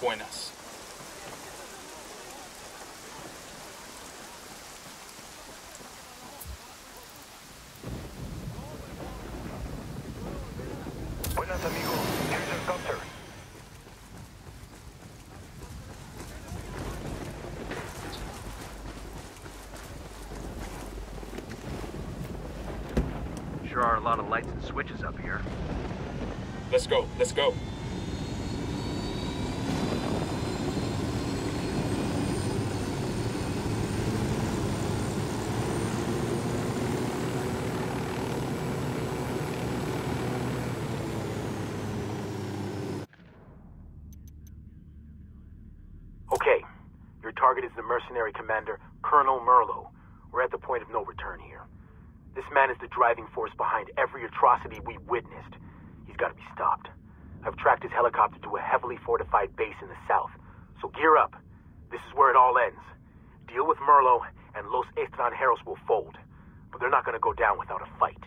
buenas. Buenas, amigo. Here's your copter. Sure are a lot of lights and switches up here. Let's go, let's go. Okay, your target is the mercenary commander, Colonel Merlo. We're at the point of no return here. This man is the driving force behind every atrocity we witnessed. He's got to be stopped. I've tracked his helicopter to a heavily fortified base in the south. So gear up. This is where it all ends. Deal with Merlo, and Los Extranjeros will fold. But they're not going to go down without a fight.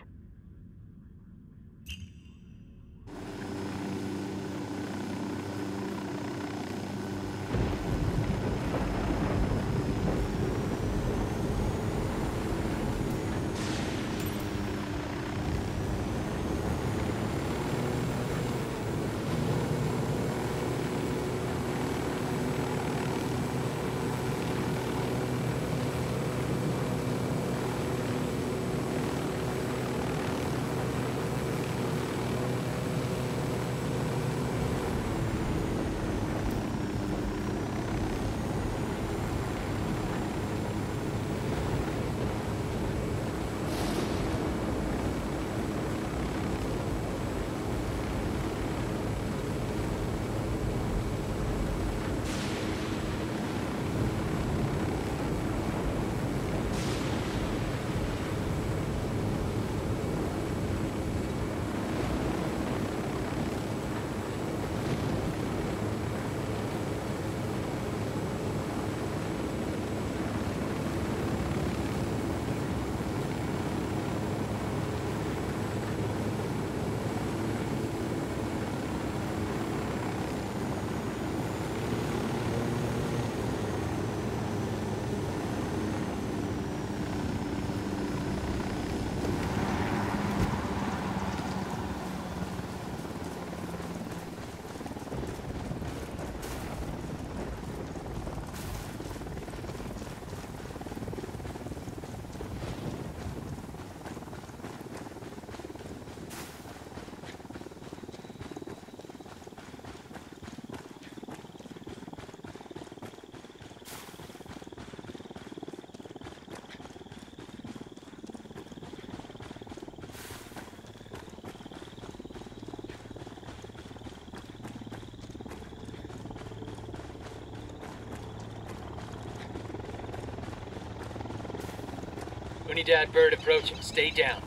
Unidad bird approaching. Stay down.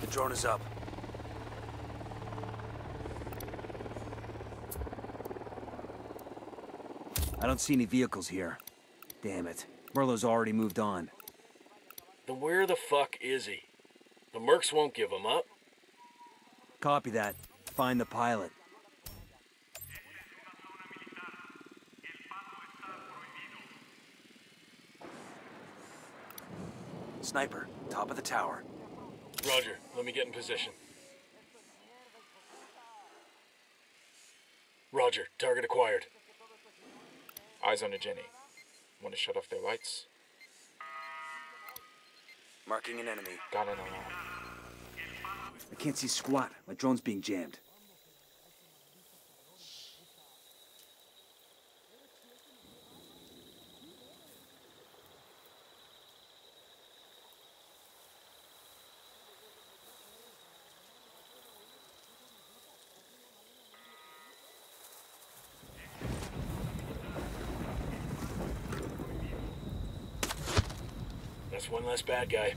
The drone is up. I don't see any vehicles here. Damn it. Merlo's already moved on. Then where the fuck is he? The mercs won't give him up. Copy that. Find the pilot. Sniper, top of the tower. Roger, let me get in position. Roger, target acquired. Eyes on the Jenny. Want to shut off their lights? Marking an enemy. Got an alarm. I can't see squat. My drone's being jammed. One less bad guy.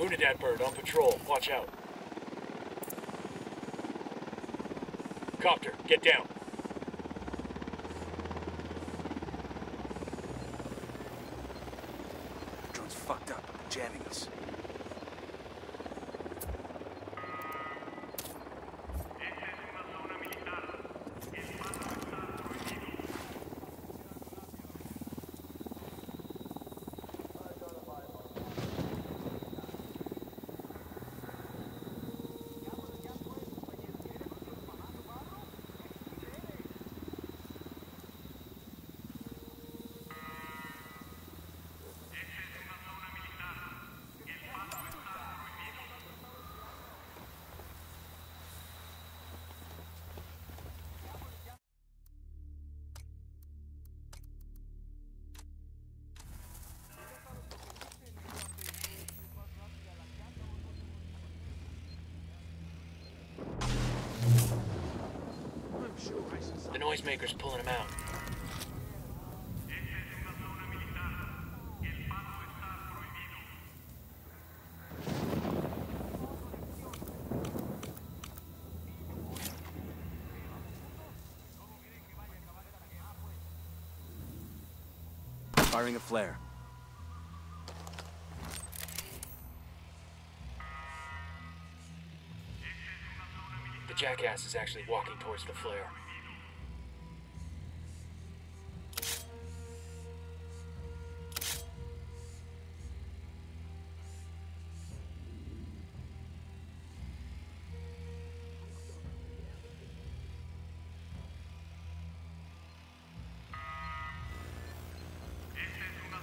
Unidad bird on patrol. Watch out. Copter, get down. Drone's fucked up, jamming us. The noisemaker's pulling him out. Firing a flare. The jackass is actually walking towards the flare.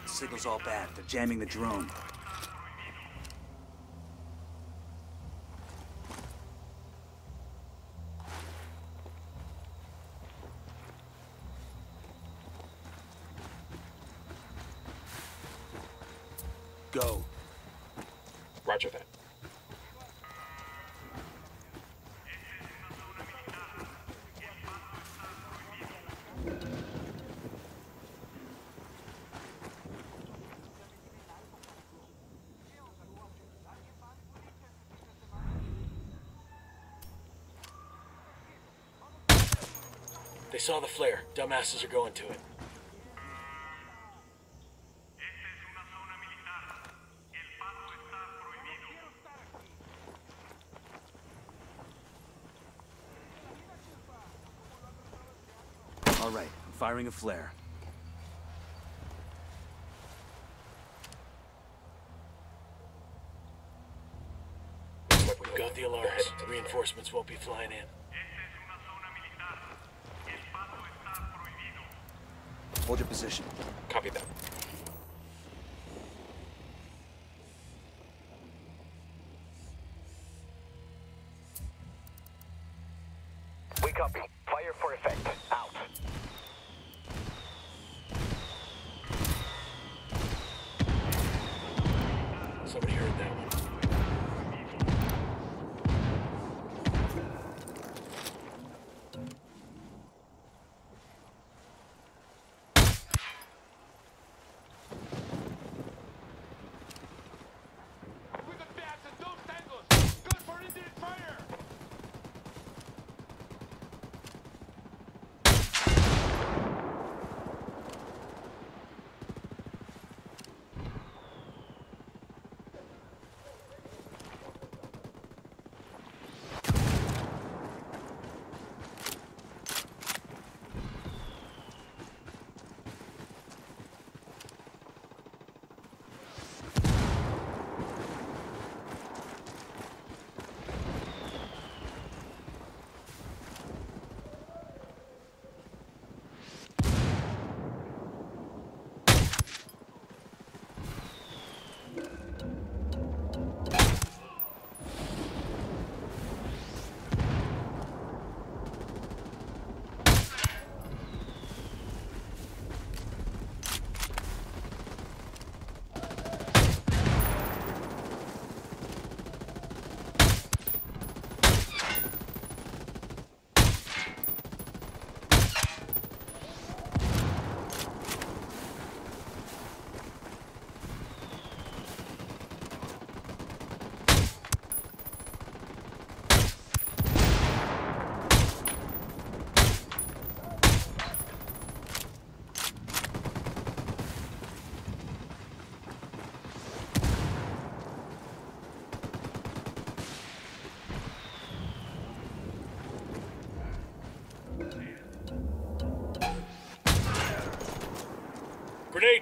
Signal's all bad. They're jamming the drone. Go. Roger that. They saw the flare. Dumbasses are going to it. All right, I'm firing a flare. We've got the alarms. Reinforcements won't be flying in. Hold your position. Copy that. We copy. Fire for effect. Out. Somebody heard that one.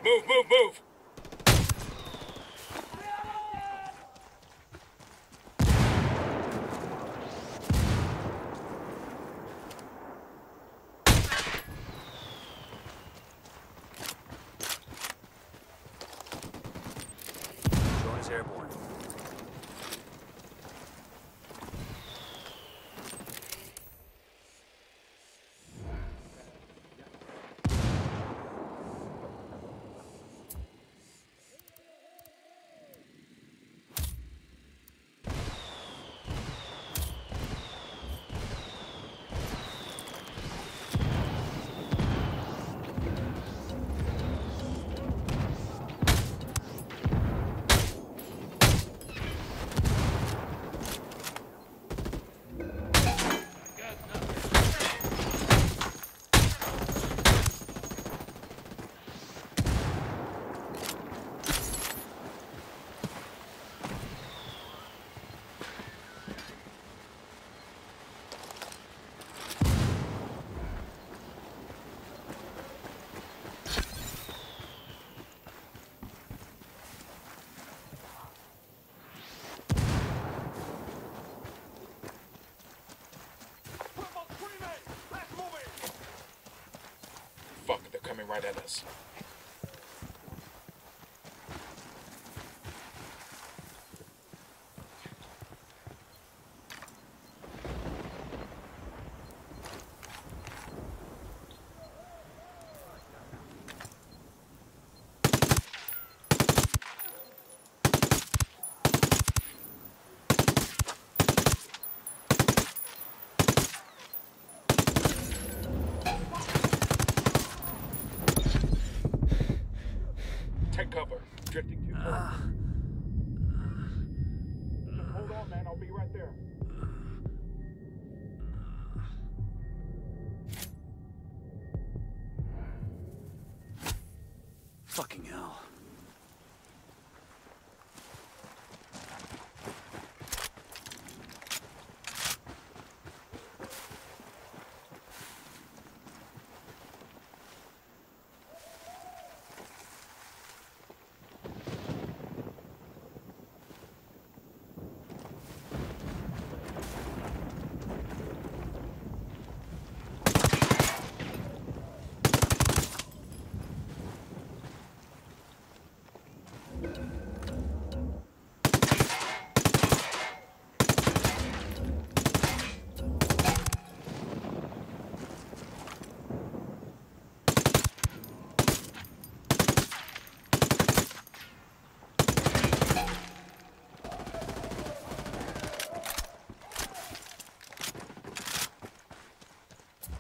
Move! Right at us. Fucking hell.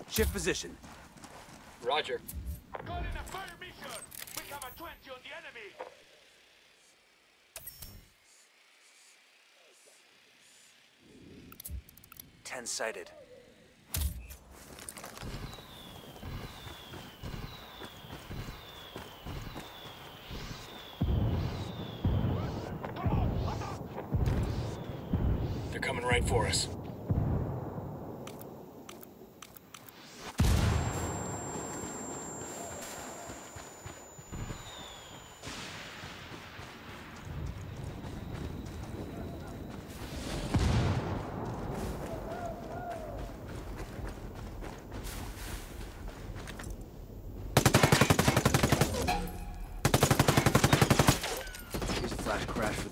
Shift position. Roger. Calling a fire mission. We have a 20 on the enemy. Ten sighted. They're coming right for us.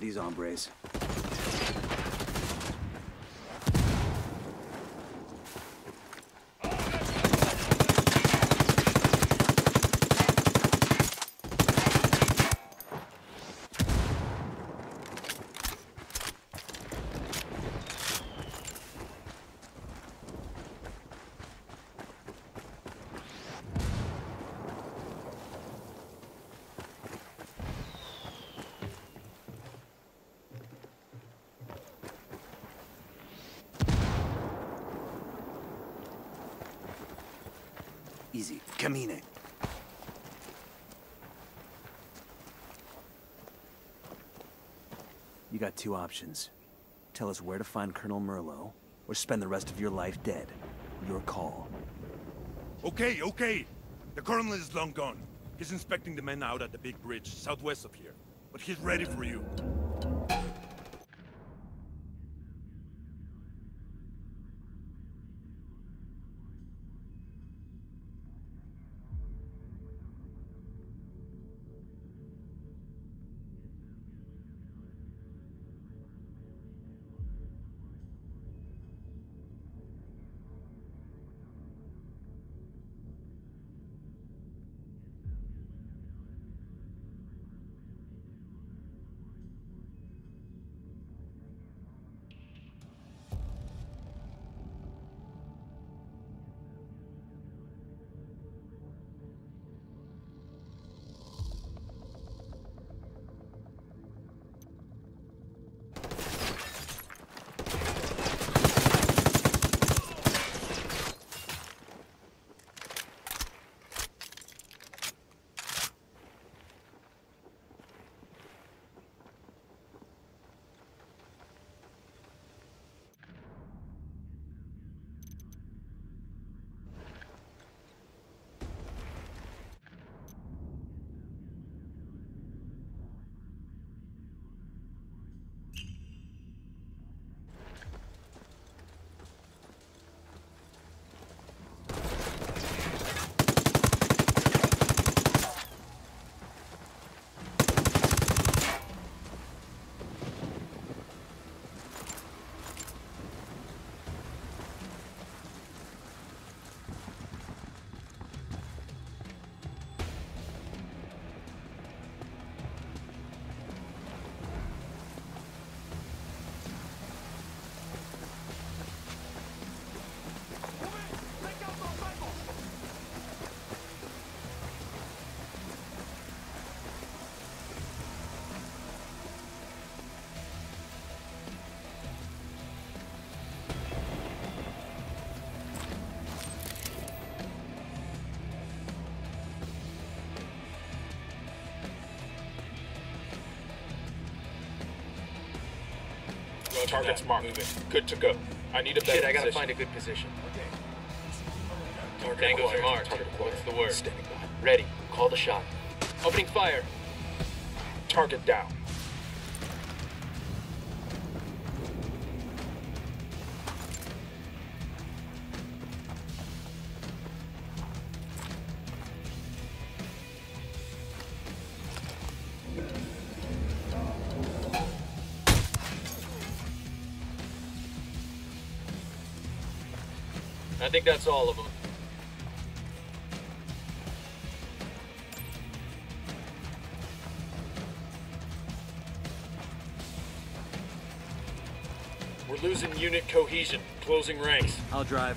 These hombres. Easy. Camine. You got two options. Tell us where to find Colonel Merlo, or spend the rest of your life dead. Your call. Okay. The Colonel is long gone. He's inspecting the men out at the big bridge southwest of here, but he's ready for you. Target's marked. Moving. Good to go. I need a better position. I gotta find a good position. Okay. Tango's are marked. What's the word? Standing by. Ready. Call the shot. Opening fire. Target down. I think that's all of them. We're losing unit cohesion. Closing ranks. I'll drive.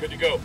Good to go.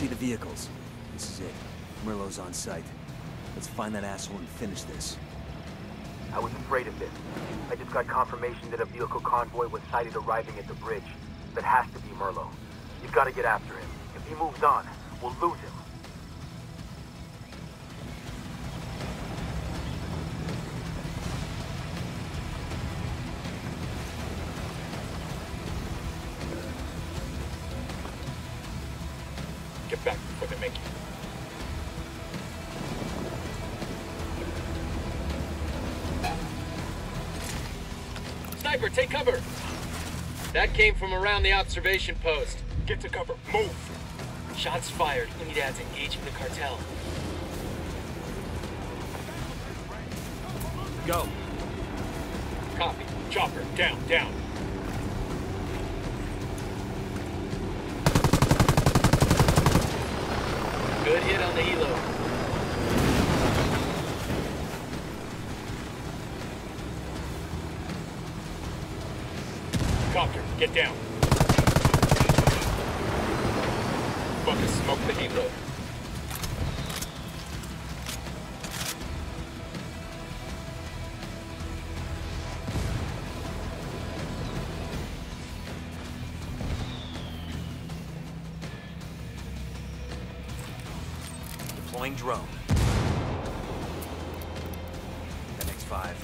see the vehicles. This is it. Merlo's on site. Let's find that asshole and finish this. I was afraid of this. I just got confirmation that a vehicle convoy was sighted arriving at the bridge. That has to be Merlo. You've got to get after him. If he moves on, we'll lose him. Get back before they make you. Sniper, take cover! That came from around the observation post. Get to cover. Move! Shots fired. Unidad's engaging the cartel. Go. Copy. Chopper, down, down. Good hit on the helo. Copter, get down. Fucking smoke the heat load. Deploying drone. The next five.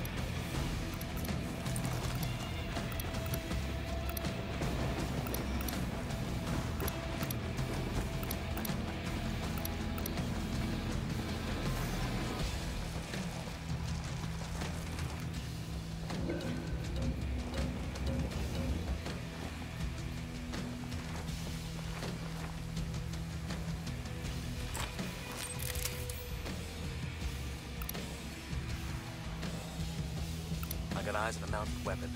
Got eyes on a mounted weapon.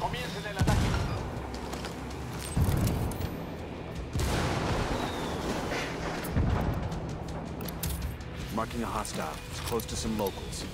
Comiencen el ataque. Marking a hostile. It's close to some locals.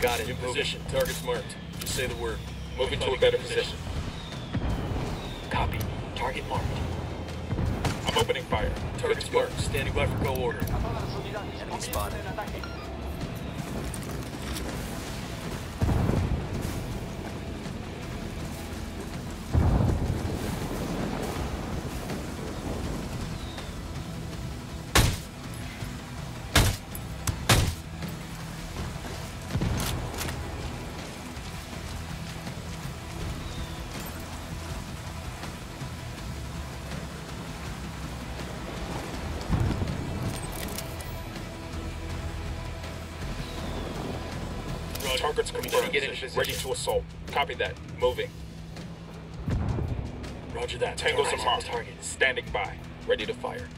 Got it. In position. Target's marked. Just say the word. Moving to a better position. Copy. Target marked. I'm opening fire. Target's marked. Standing by for go order. Enemy spotted. Target's confirmed. Ready to assault. Copy that. Moving. Roger that. Tango's on target. Standing by. Ready to fire.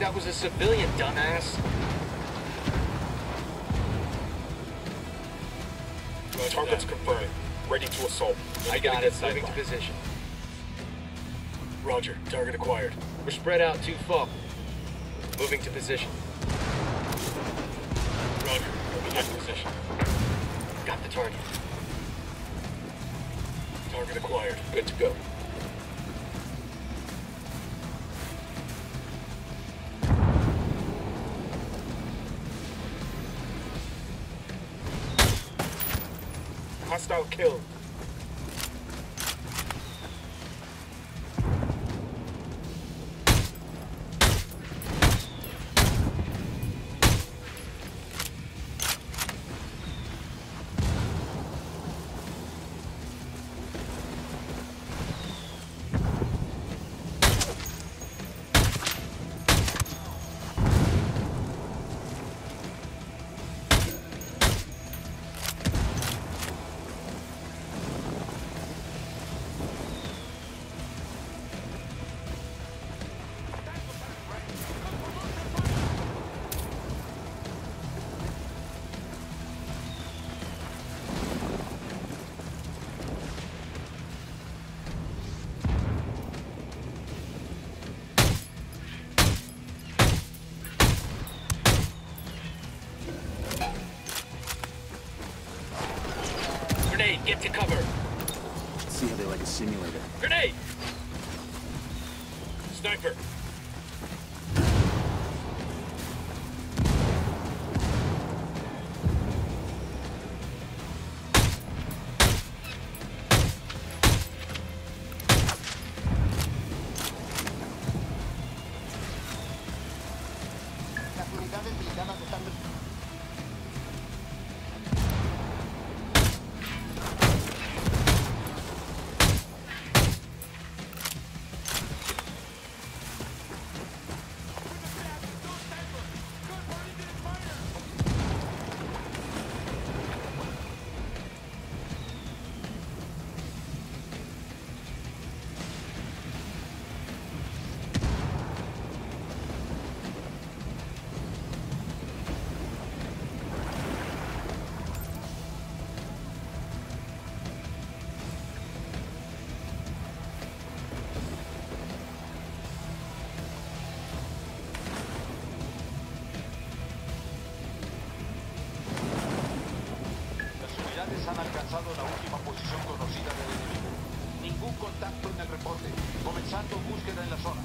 That was a civilian, dumbass. Target's confirmed. Ready to assault. I got it. Moving to position. Roger. Target acquired. We're spread out too far. Moving to position. Roger. Moving to position. Got the target. Target acquired. Good to go. Hostile killed. Get to cover. Let's see how they like a simulator. Grenade! Sniper. Han alcanzado la última posición conocida del enemigo. Ningún contacto en el reporte. Comenzando búsqueda en la zona.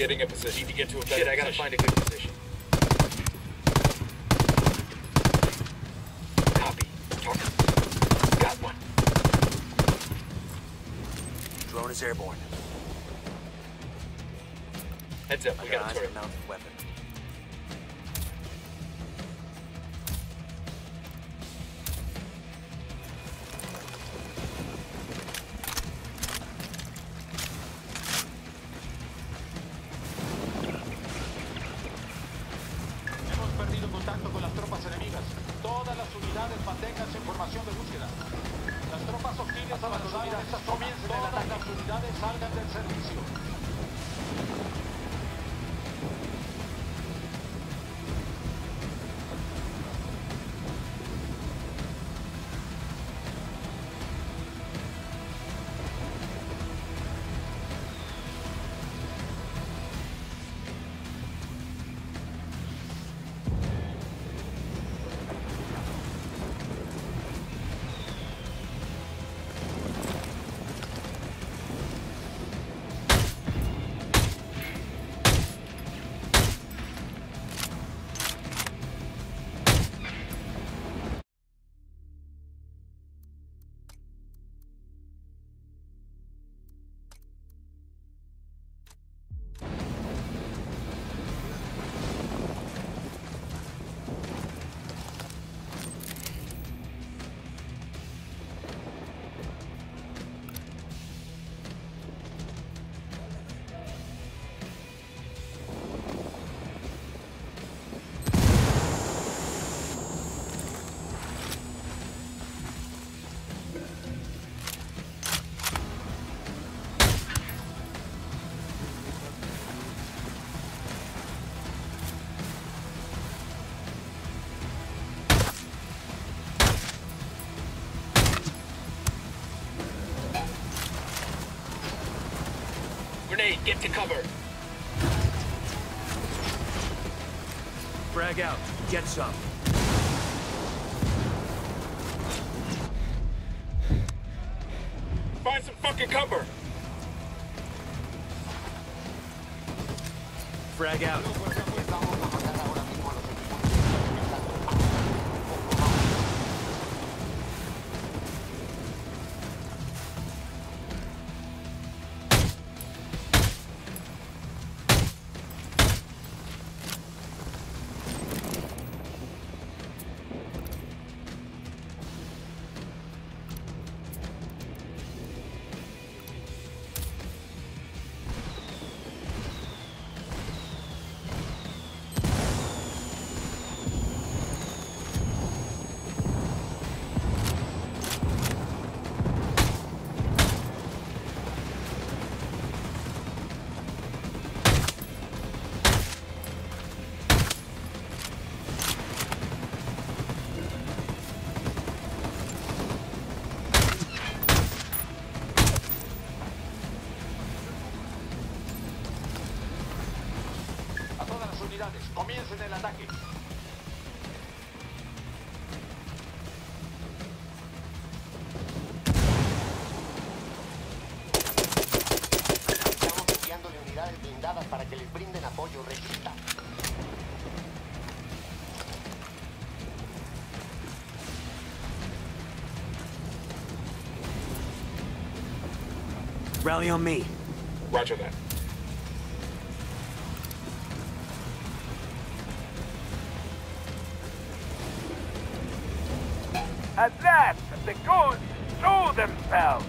Getting a position. Need to get to a better position. I gotta find a good position. Copy. Target. Got one. Drone is airborne. Heads up, we got a turret. Mounted weapon. Get to cover. Frag out. Get some. Find some fucking cover. Frag out. Comiencen el ataque. Estamos enviándole unidades blindadas para que les brinden apoyo. Resista. Rally on me. Roger that. At last, the Ghosts show themselves.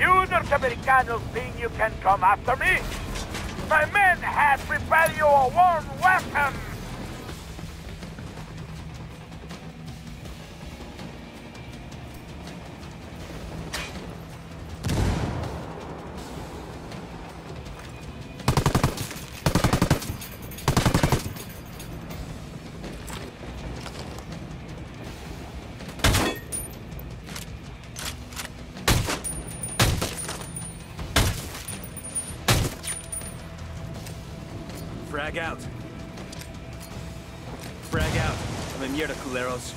You North Americanos think you can come after me? My men have prepared you a warm welcome. Frag out. Frag out. Me mierda, culeros.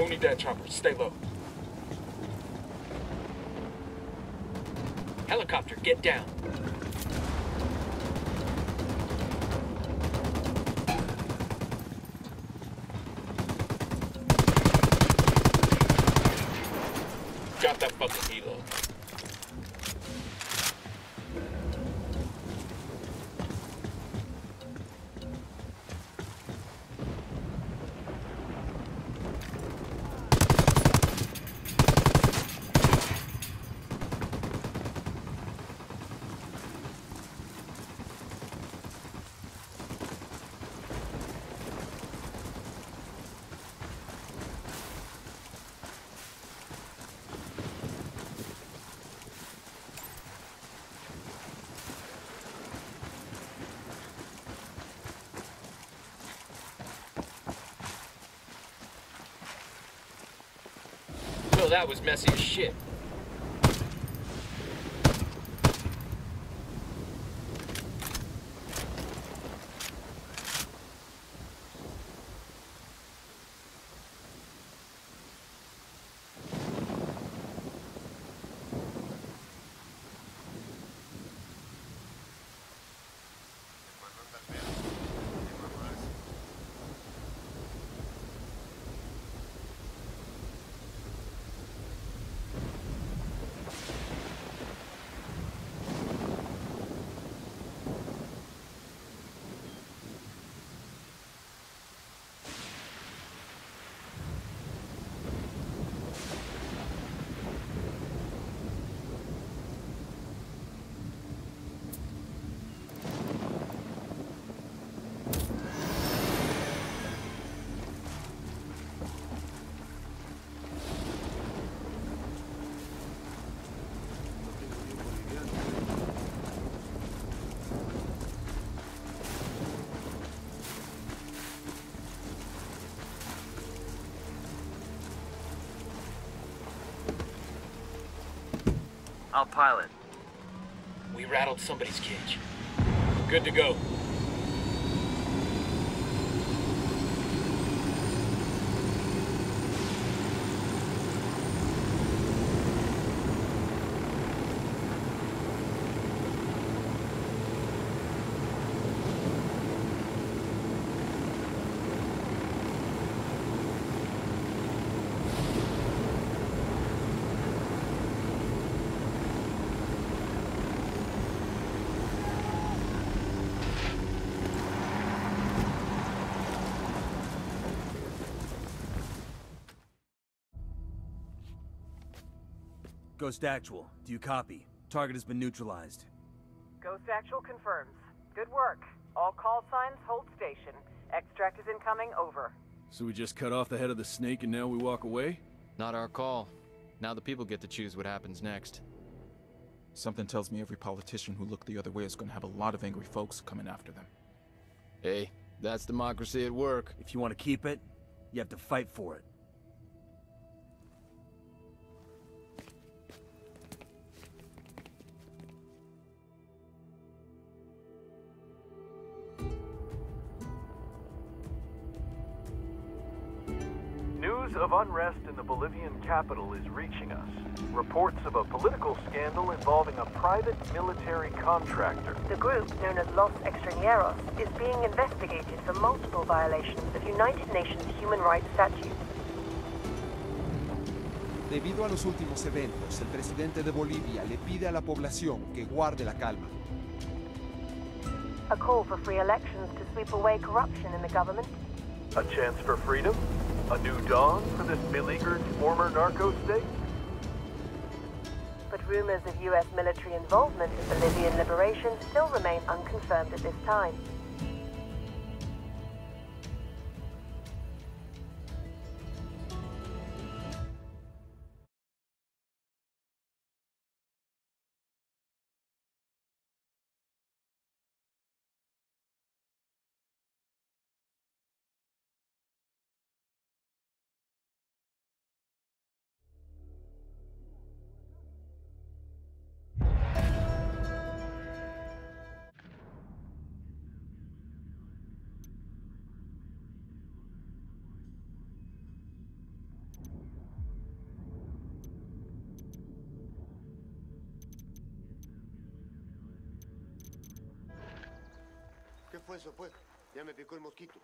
We'll need that chopper. Stay low. Helicopter, get down. Got that fucking helo. That was messy as shit. I'll pilot. We rattled somebody's cage. Good to go. Ghost Actual, do you copy? Target has been neutralized. Ghost Actual confirms. Good work. All call signs hold station. Extract is incoming, over. So we just cut off the head of the snake and now we walk away? Not our call. Now the people get to choose what happens next. Something tells me every politician who looked the other way is going to have a lot of angry folks coming after them. Hey, that's democracy at work. If you want to keep it, you have to fight for it. Of unrest in the Bolivian capital is reaching us. Reports of a political scandal involving a private military contractor. The group, known as Los Extranjeros, is being investigated for multiple violations of United Nations human rights statutes. Debido a los últimos eventos, el presidente de Bolivia le pide a la población que guarde la calma. A call for free elections to sweep away corruption in the government. A chance for freedom? A new dawn for this beleaguered former narco-state? But rumors of U.S. military involvement in Bolivian liberation still remain unconfirmed at this time. ¿Qué fue eso, pues? Ya me picó el mosquito.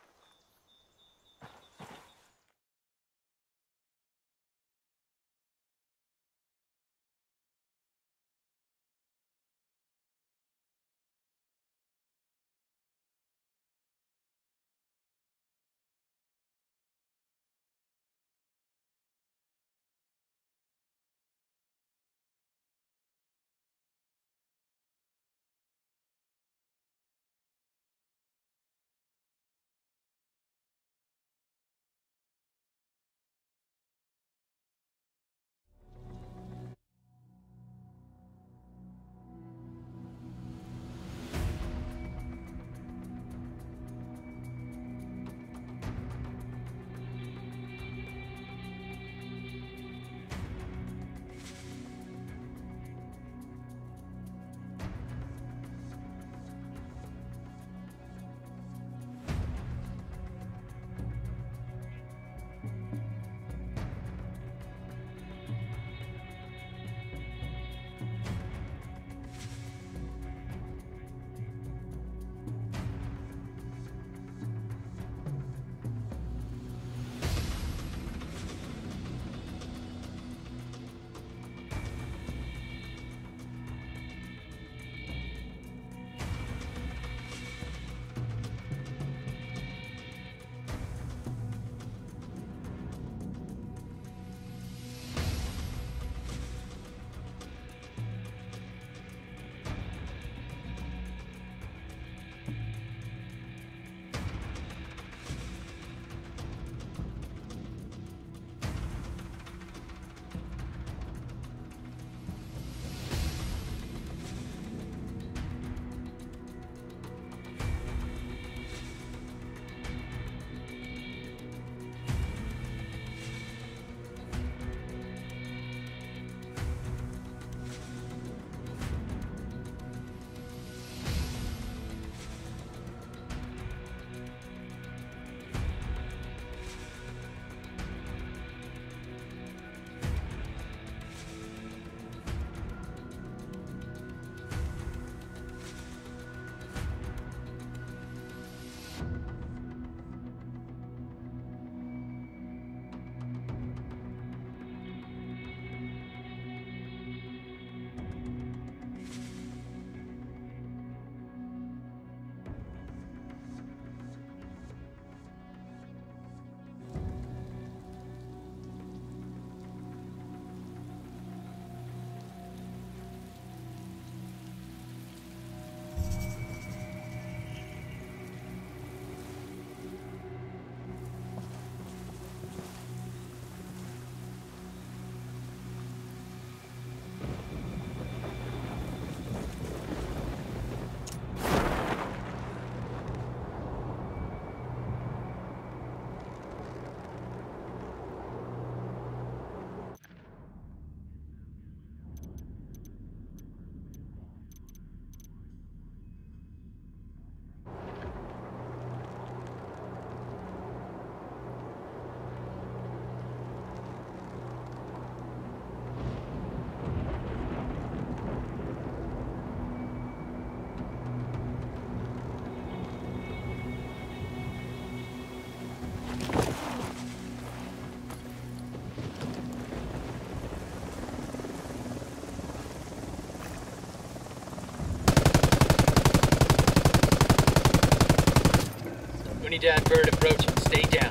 Unidad bird approaching. Stay down.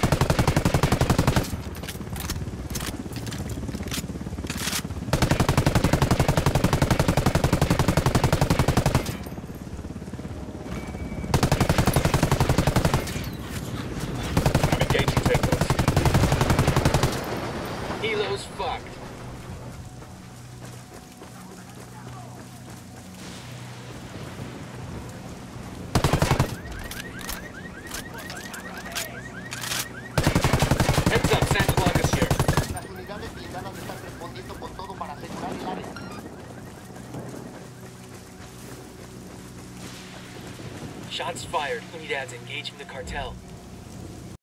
I'm engaging takeoffs. Helo's fucked. Shots fired. Unidad's engaging the cartel.